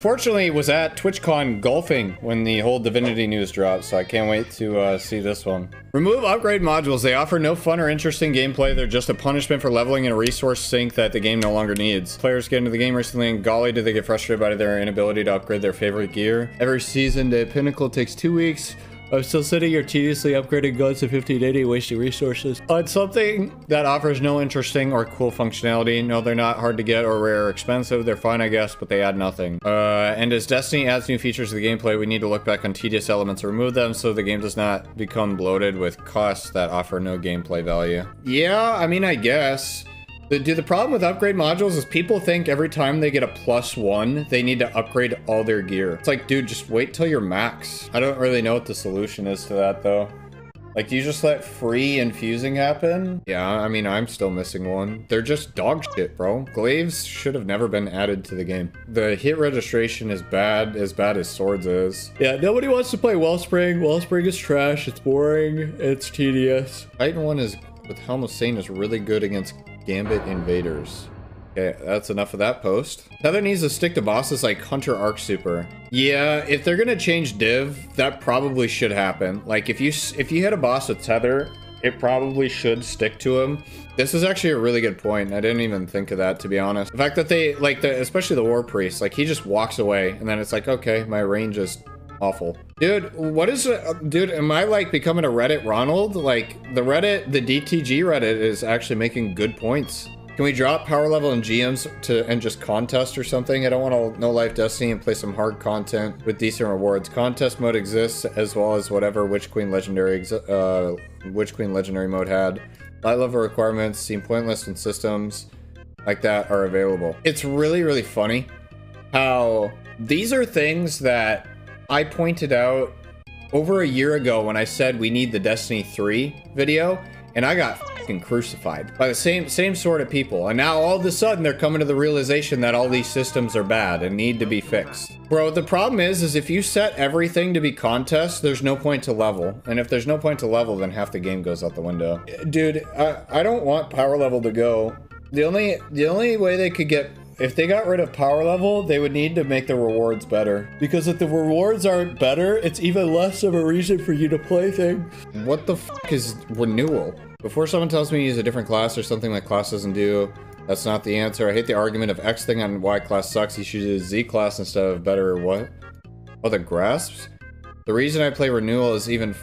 Fortunately, was at TwitchCon golfing when the whole Divinity news dropped, so I can't wait to see this one. Remove upgrade modules. They offer no fun or interesting gameplay. They're just a punishment for leveling and a resource sink that the game no longer needs. Players get into the game recently and golly do they get frustrated by their inability to upgrade their favorite gear. Every season, the pinnacle takes 2 weeks. I'm still sitting here tediously upgrading guns to 1580, wasting resources on something that offers no interesting or cool functionality. No, they're not hard to get or rare or expensive. They're fine, I guess, but they add nothing. And as Destiny adds new features to the gameplay, we need to look back on tedious elements and remove them so the game does not become bloated with costs that offer no gameplay value. Yeah, I mean, I guess. The problem with upgrade modules is people think every time they get a +1, they need to upgrade all their gear. It's like, dude, just wait till you're max. I don't really know what the solution is to that, though. Like, do you just let free infusing happen? Yeah, I mean, I'm still missing one. They're just dog shit, bro. Glaives should have never been added to the game. The hit registration is bad as swords is. Yeah, nobody wants to play Wellspring. Wellspring is trash. It's boring. It's tedious. Titan 1 is, with Helm of Saint, is really good against Gambit invaders. Okay, that's enough of that post. Tether needs to stick to bosses like Hunter Arc Super. Yeah, if they're gonna change div, that probably should happen. Like if you hit a boss with Tether, it probably should stick to him. This is actually a really good point. I didn't even think of that, to be honest. The fact that they like especially the War Priest, like he just walks away and then it's like, okay, my range is awful. Dude, what is it? Dude, am I like becoming a Reddit Ronald? Like the DTG Reddit is actually making good points. Can we drop power level and GMs and just contest or something? I don't want to no life Destiny and play some hard content with decent rewards. Contest mode exists as well as whatever Witch Queen Legendary mode had. Light level requirements seem pointless and systems like that are available. It's really, really funny how these are things that I pointed out over a year ago when I said we need the Destiny 3 video, and I got fucking crucified by the same sort of people. And now all of a sudden they're coming to the realization that all these systems are bad and need to be fixed. Bro, the problem is if you set everything to be contest, there's no point to level. And if there's no point to level, then half the game goes out the window. Dude, I don't want power level to go. The only way they could get, if they got rid of power level, they would need to make the rewards better. Because if the rewards aren't better, it's even less of a reason for you to play things. What the fuck is renewal? Before someone tells me to use a different class or something my class doesn't do, that's not the answer. I hate the argument of X thing on Y class sucks. You should use Z class instead of better or what? Oh, the grasps? The reason I play renewal is even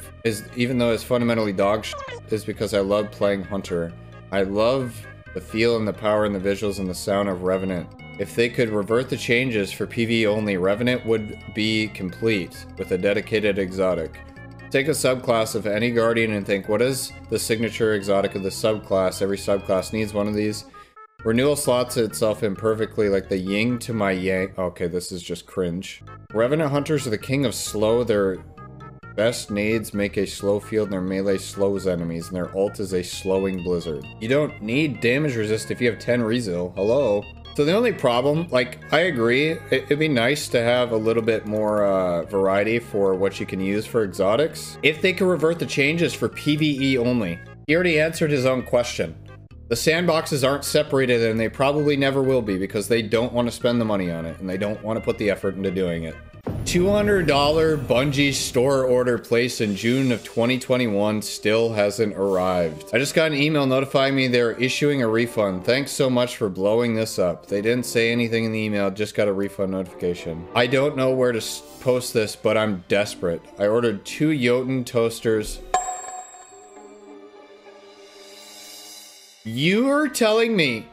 though it's fundamentally dog shit, is because I love playing Hunter. I love the feel and the power and the visuals and the sound of Revenant. If they could revert the changes for PvE only, Revenant would be complete with a dedicated exotic. Take a subclass of any Guardian and think, what is the signature exotic of the subclass? Every subclass needs one of these. Renewal slots itself in perfectly like the yin to my yang. Okay, this is just cringe. Revenant Hunters are the king of slow. Their best nades make a slow field, and their melee slows enemies, and their ult is a slowing blizzard. You don't need damage resist if you have 10 resil. Hello? So the only problem, like, I agree, it'd be nice to have a little bit more variety for what you can use for exotics. If they could revert the changes for PvE only. He already answered his own question. The sandboxes aren't separated, and they probably never will be because they don't want to spend the money on it, and they don't want to put the effort into doing it. $200 Bungie store order placed in June of 2021 still hasn't arrived. I just got an email notifying me they're issuing a refund. Thanks so much for blowing this up. They didn't say anything in the email, just got a refund notification. I don't know where to post this, but I'm desperate. I ordered 2 Jötunn toasters. You're telling me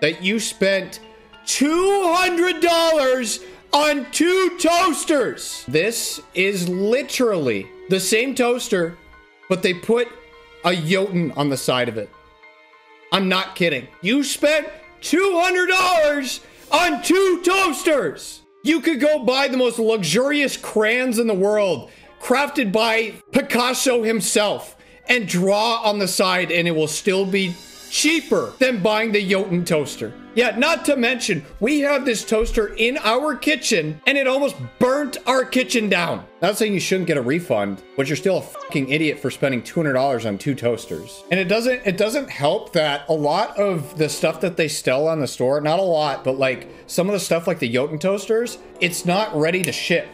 that you spent $200 on 2 toasters! This is literally the same toaster, but they put a Jötunn on the side of it. I'm not kidding. You spent $200 on 2 toasters! You could go buy the most luxurious crayons in the world, crafted by Picasso himself, and draw on the side, and it will still be cheaper than buying the Jötunn toaster. Yeah, not to mention, we have this toaster in our kitchen, and it almost burnt our kitchen down. Not saying you shouldn't get a refund, but you're still a fucking idiot for spending $200 on 2 toasters. And it doesn't help that a lot of the stuff that they sell on the store, not a lot, but like some of the stuff like the Jötunn toasters, it's not ready to ship.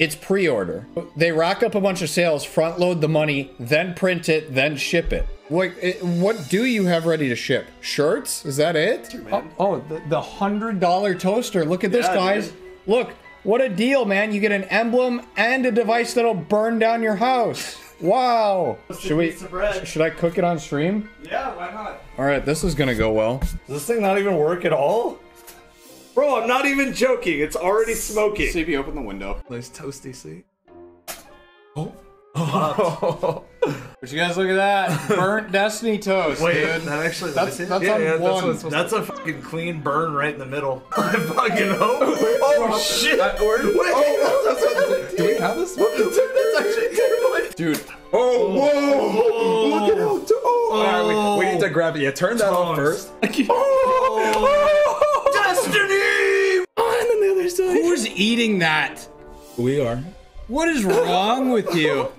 It's pre-order. They rack up a bunch of sales, front load the money, then print it, then ship it. Like, what do you have ready to ship? Shirts? Is that it? Oh, the $100 toaster. Look at this, guys. Dude. Look, what a deal, man. You get an emblem and a device that'll burn down your house. Wow. Should I cook it on stream? Yeah, why not? All right, this is going to go well. Does this thing not even work at all? Bro, I'm not even joking. It's already smoking. See if you open the window. Nice toasty seat. Oh. Oh. But you guys look at that burnt Destiny toast. Wait, dude. That actually that's a fucking clean burn right in the middle. I fucking hope. Oh shit! Wait, do we have this one? That's actually terrible, dude. Oh, whoa! Oh. Look at how. All right, we need to grab it. Yeah, turn that on first. Destiny! On the other side. Who's eating that? We are. What is wrong with you?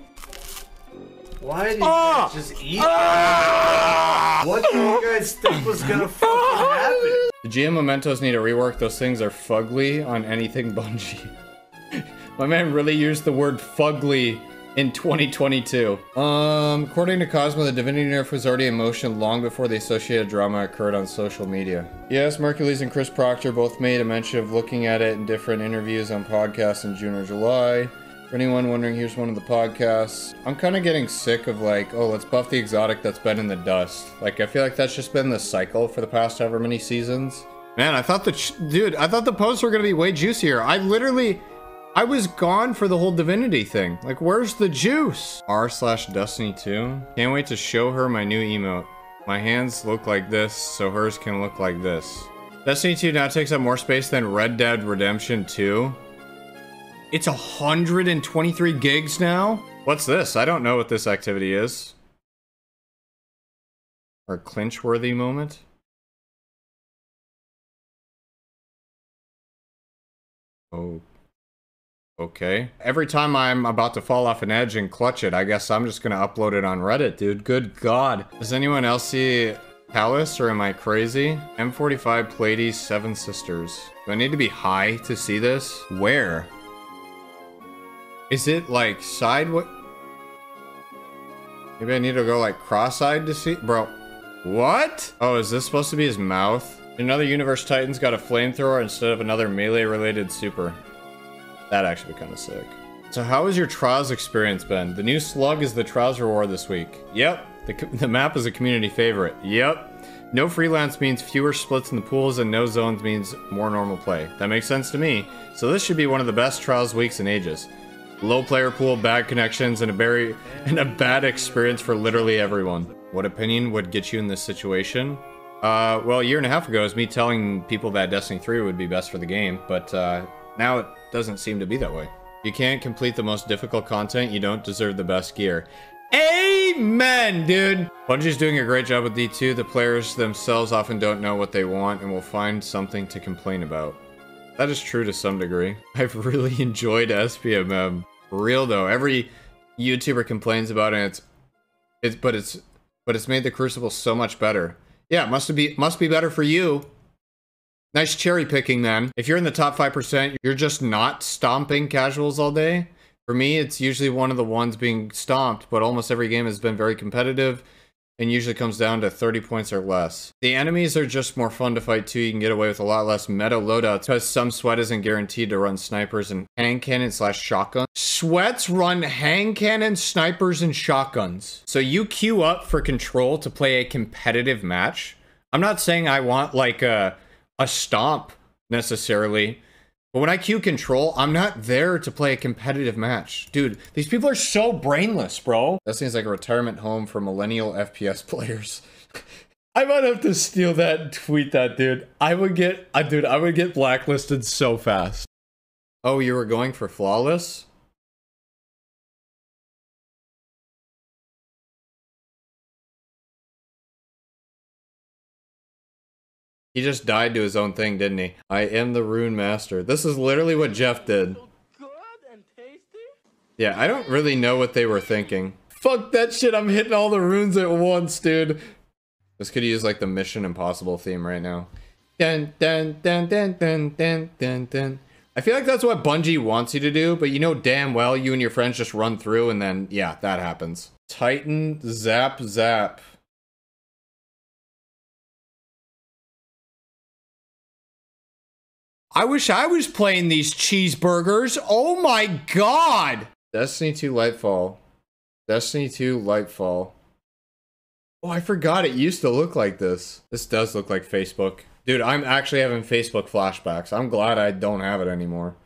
Why did you guys just eat? What do you guys think was gonna fucking happen? The GM mementos need a rework. Those things are fugly on anything Bungie. My man really used the word fugly in 2022. According to Cosmo, the Divinity nerf was already in motion long before the associated drama occurred on social media. Yes, Mercules and Chris Proctor both made a mention of looking at it in different interviews on podcasts in June or July. For anyone wondering, here's one of the podcasts. I'm kind of getting sick of like, oh, let's buff the exotic that's been in the dust. Like, I feel like that's just been the cycle for the past however many seasons. Man, I thought the posts were going to be way juicier. I was gone for the whole Divinity thing. Like, where's the juice? r/Destiny 2. Can't wait to show her my new emote. My hands look like this, so hers can look like this. Destiny 2 now takes up more space than Red Dead Redemption 2. It's 123 gigs now? What's this? I don't know what this activity is. Our clinch-worthy moment? Oh. Okay. Every time I'm about to fall off an edge and clutch it, I guess I'm just gonna upload it on Reddit, dude. Good God. Does anyone else see Palace, or am I crazy? M45 Pleiades 7 Sisters. Do I need to be high to see this? Where? Is it like sideways? Maybe I need to go like cross-eyed to see, bro. What? Oh, is this supposed to be his mouth? Another universe Titan's got a flamethrower instead of another melee-related super. That actually kind of sick. So how has your trials experience been? The new slug is the trials reward this week. Yep. The map is a community favorite. Yep. No freelance means fewer splits in the pools, and no zones means more normal play. That makes sense to me. So this should be one of the best trials weeks in ages. Low player pool, bad connections, and a bad experience for literally everyone. What opinion would get you in this situation? Well, a year and a half ago, it was me telling people that Destiny 3 would be best for the game, but now it doesn't seem to be that way. You can't complete the most difficult content, you don't deserve the best gear. Amen, dude! Bungie's doing a great job with D2. The players themselves often don't know what they want and will find something to complain about. That is true to some degree. I've really enjoyed SPMM. For real though, every YouTuber complains about it, and it's made the Crucible so much better. Yeah, must be better for you. Nice cherry picking, then. If you're in the top 5%, you're just not stomping casuals all day. For me, it's usually one of the ones being stomped, but almost every game has been very competitive and usually comes down to 30 points or less. The enemies are just more fun to fight too. You can get away with a lot less meta loadouts because some sweat isn't guaranteed to run snipers and hang cannon slash shotgun. Sweats run hang cannon, snipers, and shotguns. So you queue up for control to play a competitive match. I'm not saying I want like a stomp necessarily, but when I queue control, I'm not there to play a competitive match. Dude, these people are so brainless, bro. That seems like a retirement home for millennial FPS players. I might have to steal that and tweet that, dude. I would get blacklisted so fast. Oh, you were going for flawless? He just died to his own thing, didn't he? I am the Rune Master. This is literally what Jeff did. Yeah, I don't really know what they were thinking. Fuck that shit, I'm hitting all the runes at once, dude. This could use like the Mission Impossible theme right now. Dun dun dun dun dun dun dun dun. I feel like that's what Bungie wants you to do, but you know damn well you and your friends just run through and then, yeah, that happens. Titan Zap Zap. I wish I was playing these cheeseburgers. Oh my god! Destiny 2 Lightfall. Destiny 2 Lightfall. Oh, I forgot it used to look like this. This does look like Facebook. Dude, I'm actually having Facebook flashbacks. I'm glad I don't have it anymore.